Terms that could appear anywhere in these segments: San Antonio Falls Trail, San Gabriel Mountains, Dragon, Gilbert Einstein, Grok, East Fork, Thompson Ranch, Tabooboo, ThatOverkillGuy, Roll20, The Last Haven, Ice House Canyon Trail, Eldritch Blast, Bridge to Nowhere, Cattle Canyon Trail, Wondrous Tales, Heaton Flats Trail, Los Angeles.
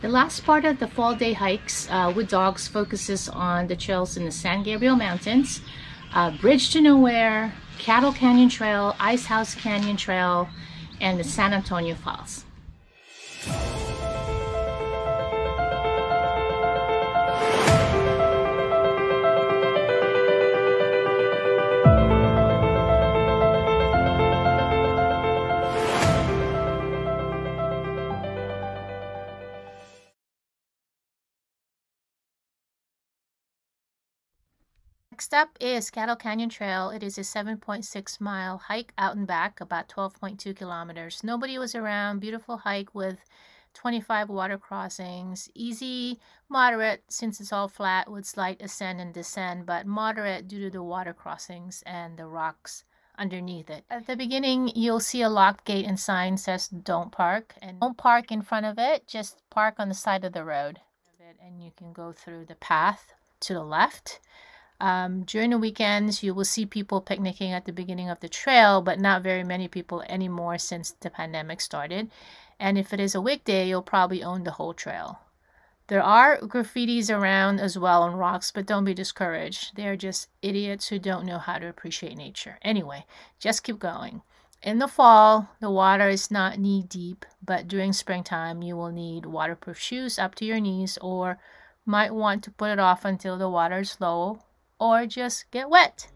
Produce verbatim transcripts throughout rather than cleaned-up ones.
The last part of the fall day hikes uh, with dogs focuses on the trails in the San Gabriel Mountains, uh, Bridge to Nowhere, Cattle Canyon Trail, Ice House Canyon Trail, and the San Antonio Falls. Next up is Cattle Canyon Trail. It is a seven point six mile hike out and back, about twelve point two kilometers. Nobody was around. Beautiful hike with twenty-five water crossings. Easy, moderate, since it's all flat with slight ascend and descend, but moderate due to the water crossings and the rocks underneath it. At the beginning, you'll see a locked gate and sign says don't park, and don't park in front of it. Just park on the side of the road, and you can go through the path to the left. Um, during the weekends, you will see people picnicking at the beginning of the trail, but not very many people anymore since the pandemic started. And if it is a weekday, you'll probably own the whole trail. There are graffitis around as well on rocks, but don't be discouraged. They're just idiots who don't know how to appreciate nature. Anyway, just keep going. In the fall, the water is not knee deep, but during springtime, you will need waterproof shoes up to your knees, or might want to put it off until the water is low, or just get wet.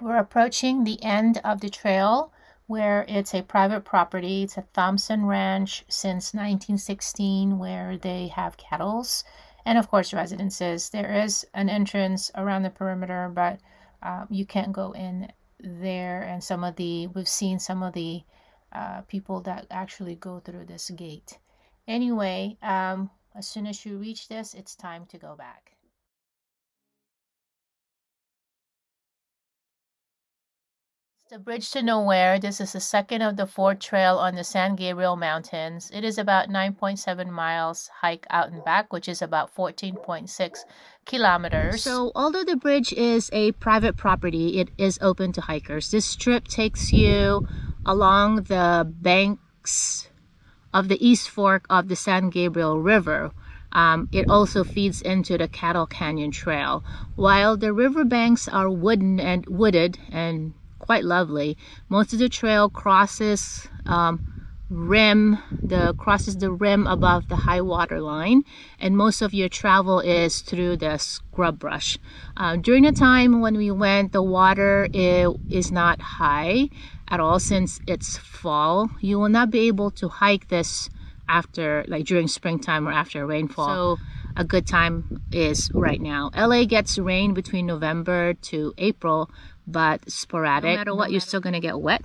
We're approaching the end of the trail, where it's a private property. It's a Thompson Ranch since nineteen sixteen, where they have cattle and of course residences. There is an entrance around the perimeter, but uh, you can't go in there, and some of the we've seen some of the uh, people that actually go through this gate. Anyway, um, as soon as you reach this, it's time to go back. The Bridge to Nowhere. This is the second of the four trail on the San Gabriel Mountains. It is about nine point seven miles hike out and back, which is about fourteen point six kilometers. So although the bridge is a private property, it is open to hikers. This trip takes you along the banks of the East Fork of the San Gabriel River. Um, it also feeds into the Cattle Canyon Trail. While the riverbanks are wooden and wooded and quite lovely, most of the trail crosses um, rim the crosses the rim above the high water line, and most of your travel is through the scrub brush. Uh, during the time when we went, the water it, is not high at all since it's fall. You will not be able to hike this after, like, during springtime or after rainfall. So a good time is right now. L A gets rain between November to April, but sporadic. No matter what, you're still going to get wet.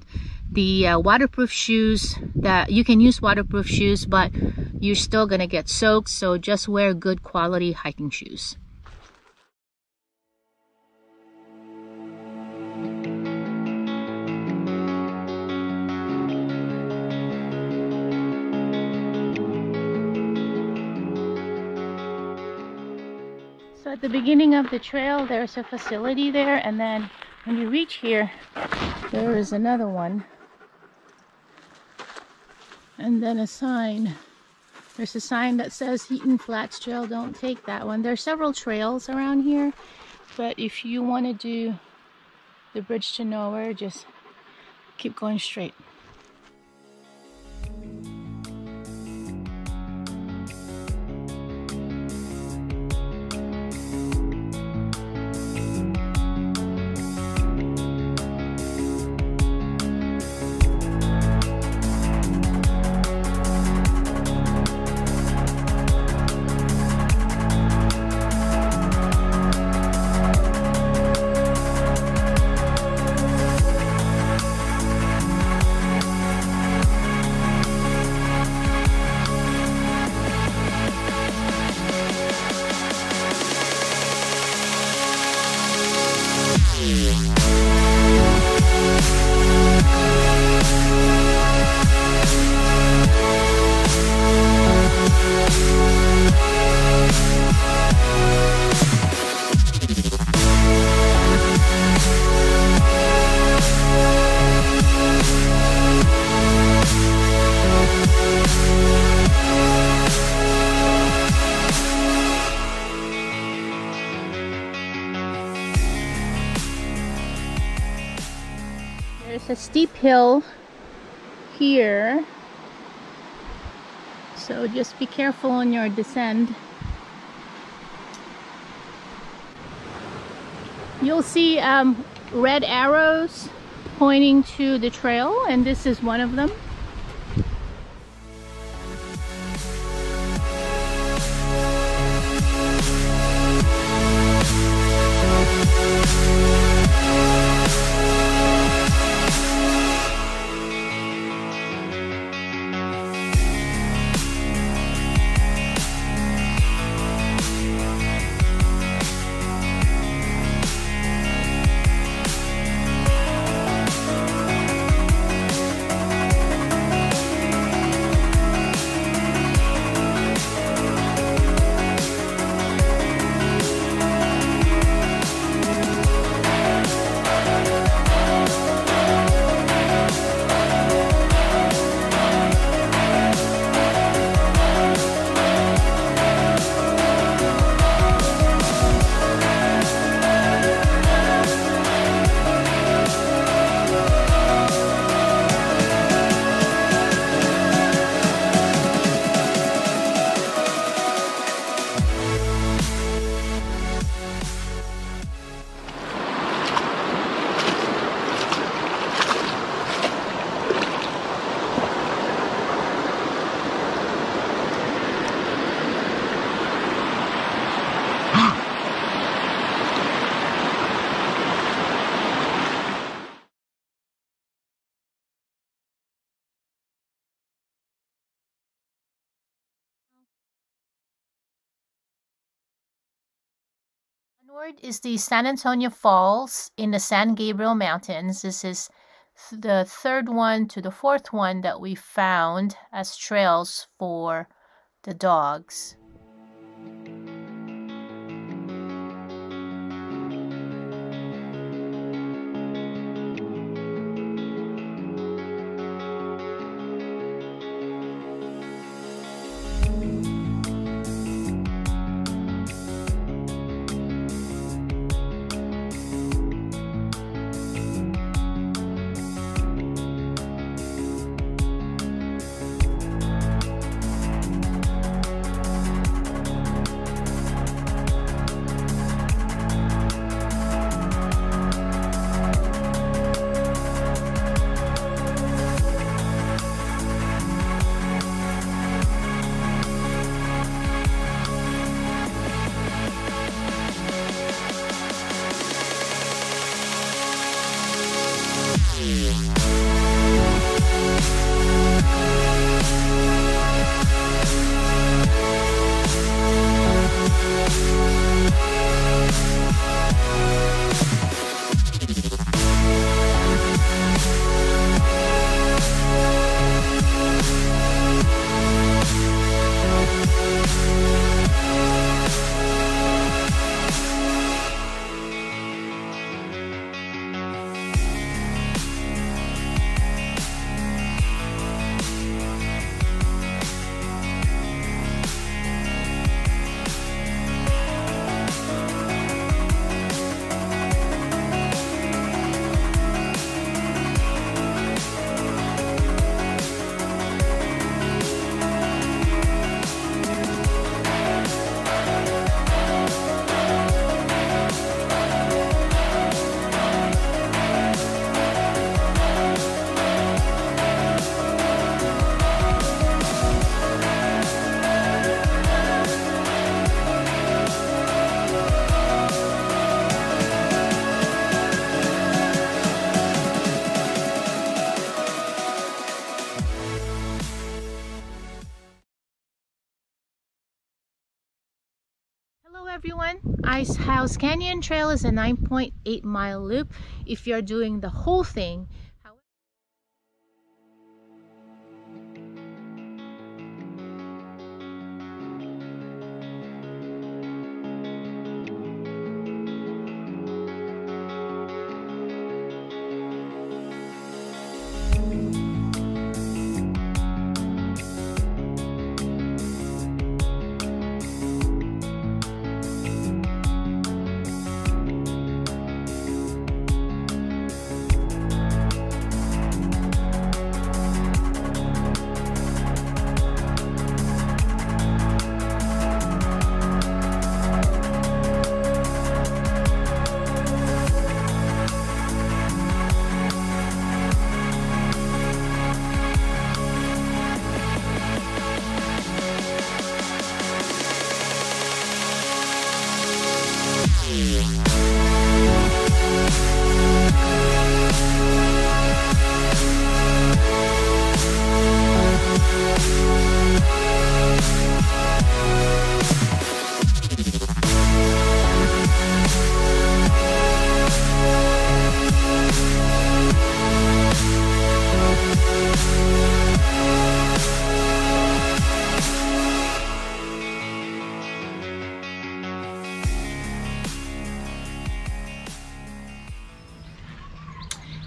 The uh, waterproof shoes, that you can use waterproof shoes, but you're still going to get soaked, so just wear good quality hiking shoes. So at the beginning of the trail, there's a facility there, and then when you reach here, there is another one, and then a sign. There's a sign that says Heaton Flats Trail. Don't take that one. There are several trails around here, but if you want to do the Bridge to Nowhere, just keep going straight. A steep hill here, so just be careful on your descent. You'll see um, red arrows pointing to the trail, and this is one of them. North is the San Antonio Falls in the San Gabriel Mountains. This is th the third one to the fourth one that we found as trails for the dogs. Everyone, Ice House Canyon Trail is a nine point eight mile loop if you're doing the whole thing.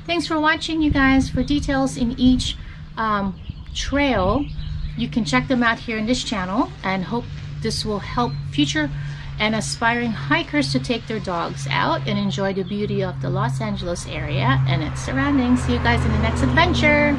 Thanks for watching, you guys. For details in each um, trail, you can check them out here in this channel, and hope this will help future and aspiring hikers to take their dogs out and enjoy the beauty of the Los Angeles area and its surroundings. See you guys in the next adventure.